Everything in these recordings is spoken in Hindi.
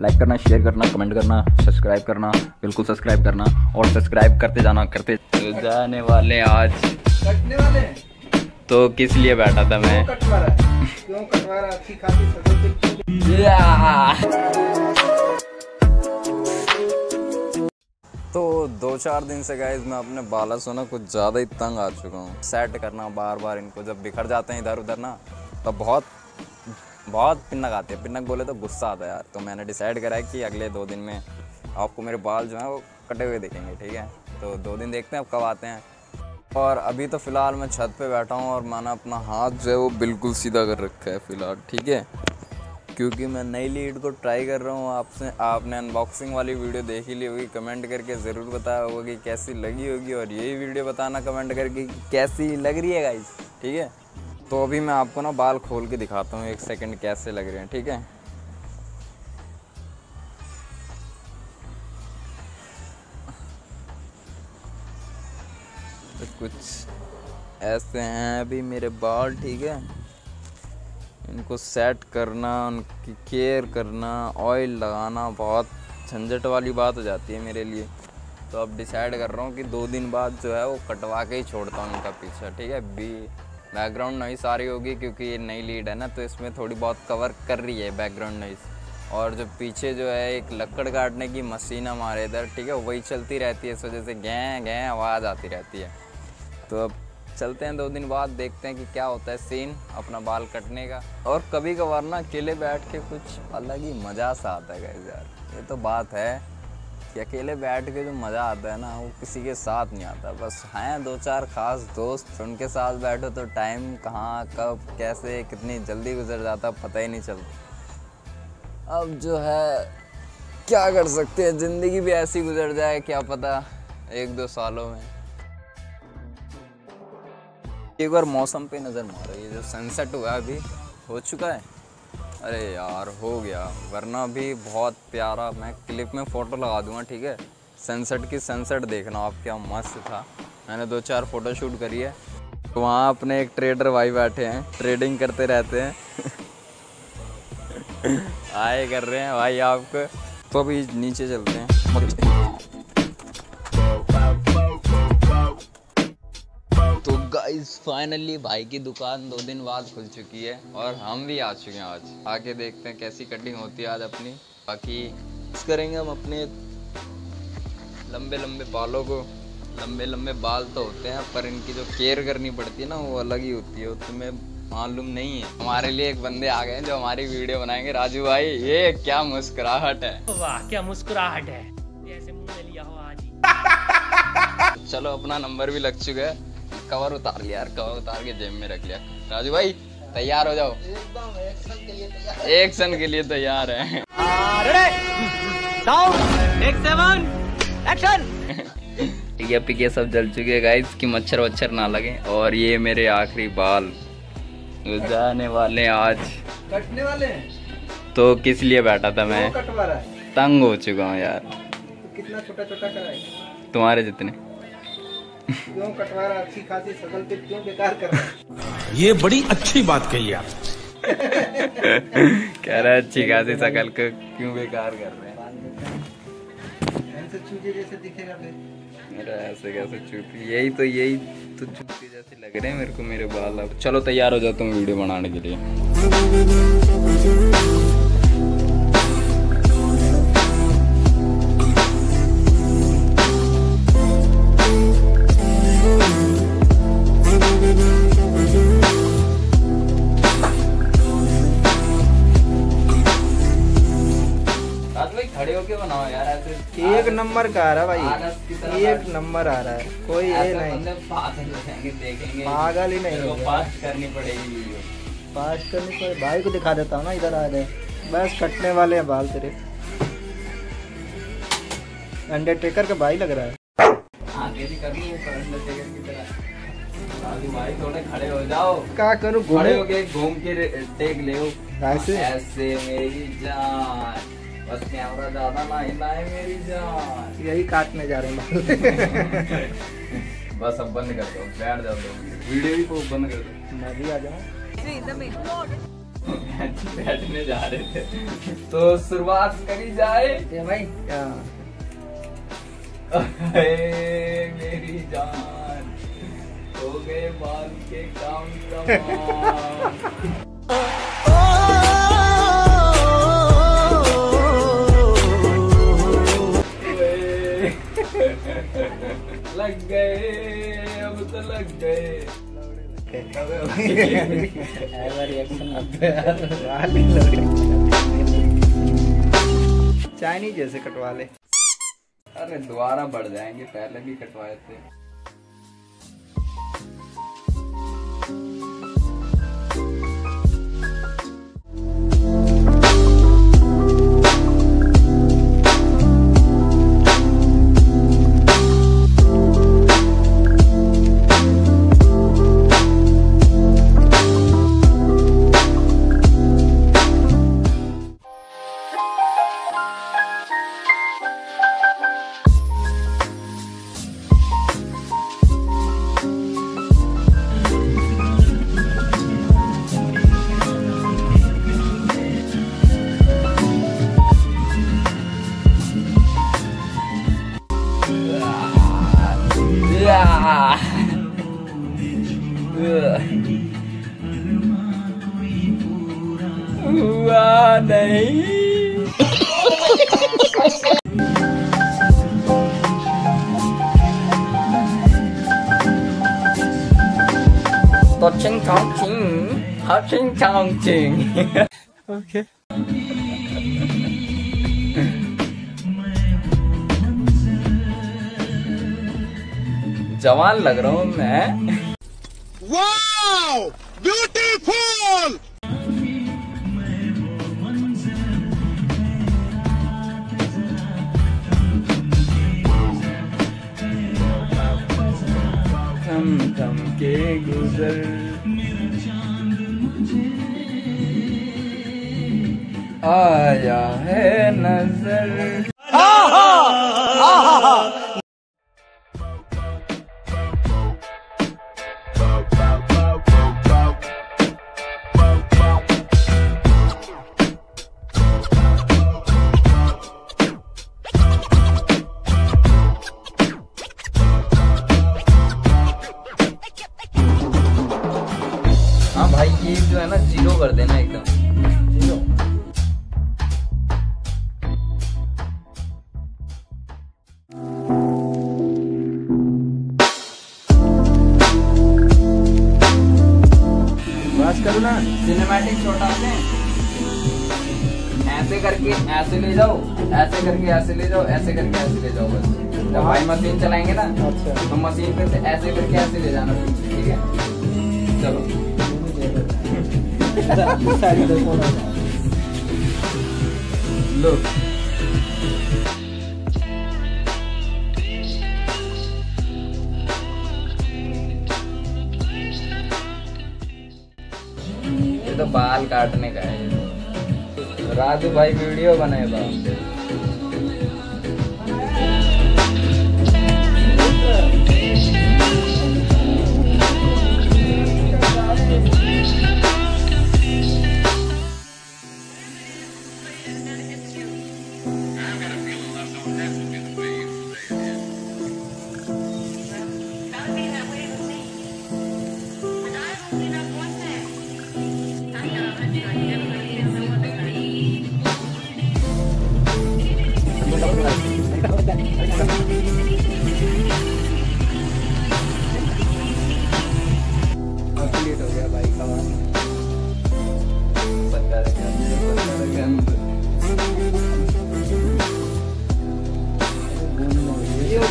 लाइक करना, शेयर करना, कमेंट करना, सब्सक्राइब करना, बिल्कुल सब्सक्राइब करना और सब्सक्राइब करते जाना। करते जाने वाले आज कटने वाले तो किस लिए बैठा था मैं? क्यों कटवा रहा? अच्छी खासी। तो 2-4 दिन से गाइस मैं अपने बाला सोना कुछ ज़्यादा ही तंग आ चुका हूँ। सेट करना बार बार, इनको जब बिखर जाते हैं इधर उधर ना तब बहुत पिन्नक आती है। पिन्नक बोले तो गुस्सा आता है यार। तो मैंने डिसाइड करा है कि अगले 2 दिन में आपको मेरे बाल जो हैं वो कटे हुए दिखेंगे, ठीक है? तो 2 दिन देखते हैं अब कब आते हैं। और अभी तो फ़िलहाल मैं छत पे बैठा हूँ और मैंने अपना हाथ जो है वो बिल्कुल सीधा कर रखा है फ़िलहाल, ठीक है? क्योंकि मैं नई लीड को ट्राई कर रहा हूँ। आपने अनबॉक्सिंग वाली वीडियो देखी ली होगी, कमेंट करके ज़रूर बताया होगा कि कैसी लगी होगी। और यही वीडियो बताना कमेंट करके कैसी लग रही है गाइस, ठीक है? तो अभी मैं आपको ना बाल खोल के दिखाता हूँ 1 सेकंड कैसे लग रहे हैं, ठीक है? तो कुछ ऐसे हैं अभी मेरे बाल, ठीक है? इनको सेट करना, उनकी केयर करना, ऑयल लगाना बहुत झंझट वाली बात हो जाती है मेरे लिए। तो अब डिसाइड कर रहा हूँ कि 2 दिन बाद जो है वो कटवा के ही छोड़ता हूँ उनका पीछा, ठीक है? बैकग्राउंड नॉइस आ रही होगी क्योंकि ये नई लीड है ना, तो इसमें थोड़ी बहुत कवर कर रही है बैकग्राउंड नॉइस। और जो पीछे जो है एक लकड़ काटने की मशीन हमारे इधर, ठीक है, वही चलती रहती है। इस वजह से घैं घैं आवाज़ आती रहती है। तो अब चलते हैं 2 दिन बाद, देखते हैं कि क्या होता है सीन अपना बाल कटने का। और कभी कभार ना अकेले बैठ के कुछ अलग ही मज़ा सा आता है गाइस यार। ये तो बात है कि अकेले बैठ के जो मज़ा आता है ना वो किसी के साथ नहीं आता। बस हैं 2-4 ख़ास दोस्त, उनके साथ बैठो तो टाइम कहाँ कब कैसे कितनी जल्दी गुजर जाता पता ही नहीं चलता। अब जो है क्या कर सकते हैं, ज़िंदगी भी ऐसी गुजर जाए क्या पता 1-2 सालों में। एक बार मौसम पे नज़र मारो, ये जो सनसेट हुआ अभी हो चुका है। अरे यार हो गया, वरना भी बहुत प्यारा मैं क्लिप में फ़ोटो लगा दूंगा, ठीक है? सनसेट देखना आप क्या मस्त था। मैंने 2-4 फ़ोटो शूट करी है। तो वहाँ अपने एक ट्रेडर भाई बैठे हैं, ट्रेडिंग करते रहते हैं। आए कर रहे हैं भाई आपको। तो अभी नीचे चलते हैं। तो गाइस फाइनली भाई की दुकान 2 दिन बाद खुल चुकी है और हम भी आ चुके हैं। आज आके देखते हैं कैसी कटिंग होती है आज अपनी। बाकी करेंगे हम अपने लंबे लंबे बालों को। लंबे लंबे बाल तो होते हैं पर इनकी जो केयर करनी पड़ती है ना वो अलग ही होती है, तुम्हें मालूम नहीं है। हमारे लिए एक बंदे आ गए हैं जो हमारी वीडियो बनाएंगे। राजू भाई, ये क्या मुस्कुराहट है, वाह क्या मुस्कुराहट है, ऐसे मुंह में लिया हो आज। चलो अपना नंबर भी लग चुका है। कवर उतार लिया यार, कवर उतार के जेब में रख लिया। राजू भाई तैयार हो जाओ, एकदम एक्शन के लिए तैयार है। टिकिया पिकिया सब जल चुके हैं गाइस कि मच्छर वच्छर ना लगे। और ये मेरे आखिरी बाल जाने वाले आज कटने वाले हैं। तो किस लिए बैठा था मैं? तंग हो चुका हूँ यार। तो कितना छोटा छोटा कराएगा तुम्हारे जितने। क्यों कटवा रहा? अच्छी खासी शक्ल पे क्यों बेकार कर रहा? ये बड़ी अच्छी बात कही आप। कह रहा है अच्छी खासी शक्ल को क्यों बेकार कर रहे हैं? ऐसे चूती जैसे दिखेगा फिर। अरे ऐसे कैसे चूती, यही तो चूती जैसे लग रहे हैं मेरे को मेरे बाल। अब चलो तैयार हो जाता हूँ वीडियो बनाने के लिए। एक नंबर का आ रहा भाई, एक नंबर आ रहा है, कोई ये नहीं, पागल ही नहीं। फास्ट करनी पड़ेगी, फास्ट करनी पड़ेगी। भाई को दिखा देता हूँ ना, इधर आ रहे हैं। बस कटने वाले हैं बाल तेरे, अंडरटेकर का भाई लग रहा है। भाई थोड़े खड़े हो जाओ, क्या करूँ घूम के टेक ले ऐसे मेरी जान। बस कैमरा ज़्यादा ना हिलाए मेरी जान, यही काटने जा रहे हैं। बस अब बंद कर दो, बैठ जाओ, वीडियो भी बंद कर दो, मैं भी आ जाऊँ। बैठने जा रहे थे तो शुरुआत करी जाए भाई। मेरी जान हो गए बाल के काम लग गए, अब तो लग गए। चाइनीज जैसे कटवा ले। अरे दोबारा बढ़ जाएंगे, पहले भी कटवाए थे। हुआ नहीं। तो चिंग चोंग चिंग, हाँ चिंग चोंग चिंग। ओके। जवान लग रहा हूँ मैं। Wow, beautiful. के गुजर आया है नजर। आहा, आहा। हाँ भाई, ये जो है ना जीरो कर देना, एकदम जीरो। बस करो ना, सिनेमैटिक शॉट आते हैं। ऐसे करके ऐसे ले जाओ, ऐसे करके ऐसे ले जाओ, ऐसे करके ऐसे ले जाओ। बस जब भाई मशीन चलाएंगे ना, तो मशीन पे से ऐसे करके ऐसे ले जाना, ठीक है? चलो लो। ये तो बाल काटने का है। राजू भाई वीडियो बनाए बाप।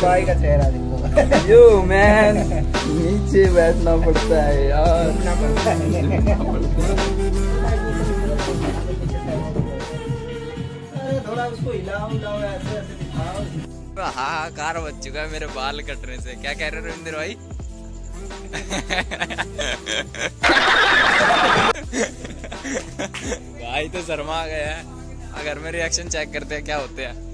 भाई का चेहरा देखो। यो मैन, नीचे बैठना पड़ता है यार। थोड़ा उसको हिलाओ, हिलाओ, ऐसे ऐसे दिखाओ। हाहाकार बच चुका है मेरे बाल कटने से। क्या कह रहे हो रविंदर भाई? भाई तो शर्मा गए हैं। अगर मेरे रिएक्शन चेक करते हैं क्या होते हैं।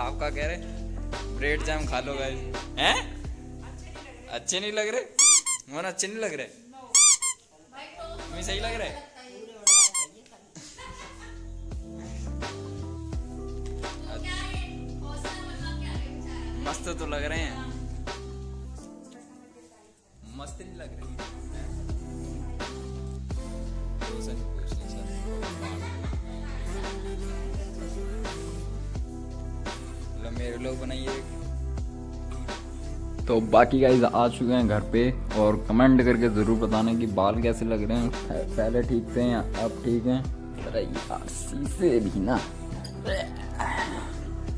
आपका कह रहे ब्रेड जाम खा लो गाइस। हैं? अच्छे नहीं लग रहे, मन अच्छे नहीं लग रहे। अभी सही लग रहा है। मस्त तो लग रहे हैं, मस्त नहीं लग रही है। मेरे लोग बनाइए। तो बाकी गाइस आ चुके हैं घर पे और कमेंट करके ज़रूर बताना कि बाल कैसे लग रहे हैं। पहले ठीक थे या अब ठीक हैं। अरे यार शीशे भी ना,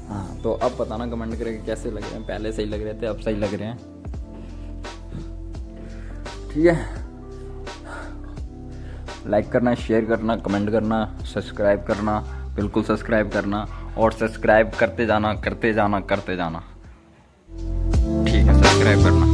हाँ तो अब बताना कमेंट करके कैसे लग रहे हैं। पहले सही लग रहे थे, अब सही लग रहे हैं। ठीक है, लाइक करना, शेयर करना, कमेंट करना, सब्सक्राइब करना, बिल्कुल सब्सक्राइब करना और सब्सक्राइब करते जाना, करते जाना, करते जाना। ठीक है, सब्सक्राइब करना।